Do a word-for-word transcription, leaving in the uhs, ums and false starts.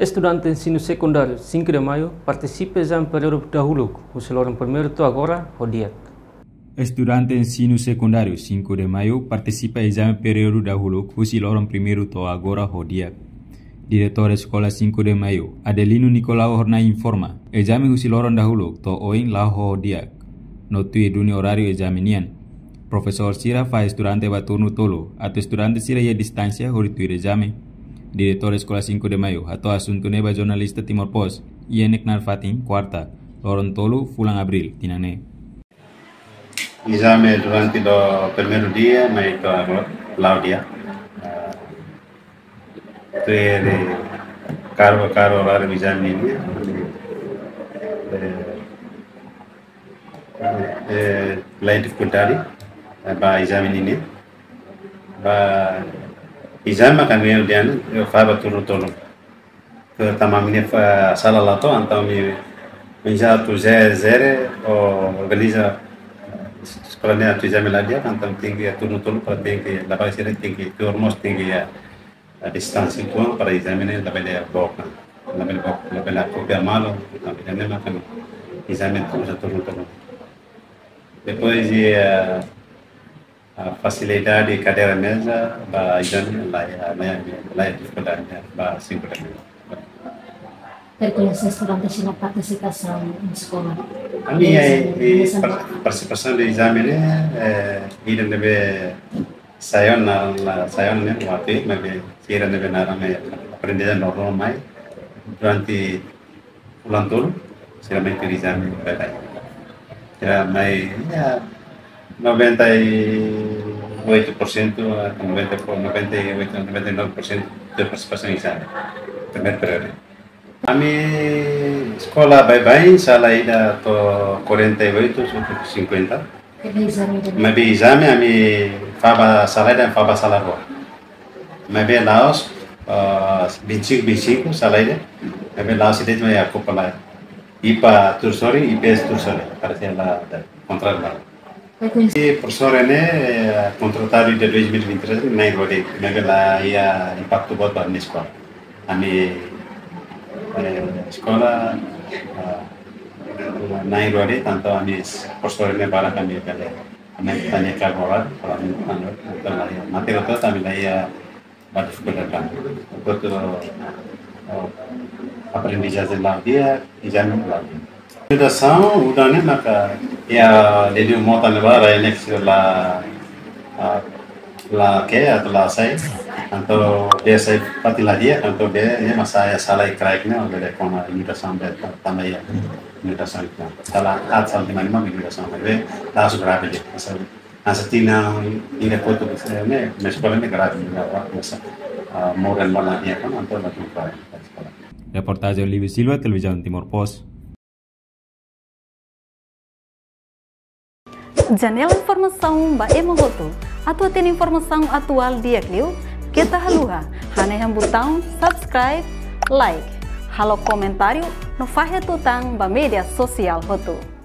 Estudantes ensino secundário cinco de maio participa exame superior dahulu, o celular primeiro agora, Rodiat. Estudante ensino secundário cinco de maio participa exame superior dahulu, o celular primeiro agora, Rodiat. Diretor Escola cinco de maio, Adelino Nicolau Ornai informa, exame husiloron dahulu, to oin laho diak, notui duni horario examinian. Profesor Sira fa estudante baturno tolo, atau estudante Sira ya distancia horitui exame. Diretor Escola cinco de maio, atau Asun Koneba jurnalista Timor Post, Ienek Narfatin, Kuarta, Loron Tolo, Fulang Abril, Tinane. Exame durante do primeiro dia, mai to lao dia. De cargo cargo horario exame eh lain dificultad ba exame ini ba exame kan dia dia faba turno turno ke tamamine fa sala lato antau mi menja tu zero o organiza sekolahnya tu exame la dia antau tinggi turno turno para tinggi la base tinggi turno tinggi ya. La distanza in tuon para esaminare la bella bocca, la bella bocca, la bella coppia malo, la bella nema che esaminare tutto attorno attorno. E poi a facilità di cadere a mezza, va esaminare la difficoltà, va sicuramente. Perché la stessa vantaggia la partecipazione in scuola? A me la partecipazione di esaminare, io deve... Saya nang saya nang wati mebe kira nebe narame aprendizaje normal mai durante ulang tahun sila mai exame belai ya mai ya noventa y ocho por ciento atau noventa y ocho noventa y nueve por ciento de participación exame primer periode kami sekolah bye-bye salah ida to cuarenta y ocho cincuenta. Mebe exame kami faba salah dan faba salah kok. Mebe laos bincik bincik salah ini. Mebe laos itu cuma ya aku pelai. Ipa tursori, ips tursori. Karena lah kontrak lah. Si persorene kontratari dari dua ribu dua puluh tiga naik lagi. Mebe lah ya impactu buat bagi sekolah. Kami sekolah naik lagi tanpa kami persorene barang kami pelai. Kami tanya kagolat, kalau ini tanggul, tanggul ya. Mati rotot, kami laya batas berdekat. Untuk aprendizaje lah dia, examen lah. Sudah sama, udahnya maka ya jadi mau tanya barai next lah, lah ke atau lah saya, atau dia saya pati lah dia, atau dia ini masalah salah ikraiknya, oleh karena ini sudah sampai tambah ya. Nidasa kita salah asal di mana mana nidasa mereka langsung grave je asal asalnya ini foto besar ni mespolan ni grave ni apa masa moral mana ni kan antara macam apa. Reportage Olivia Silva, Televisión Timor Post. Janela informação ba emogoto, atua ten informação atual dia kliu kita haluha, hanya yang butang subscribe, like. Halo komentário no Farre Tutang ba Media Social Rotu.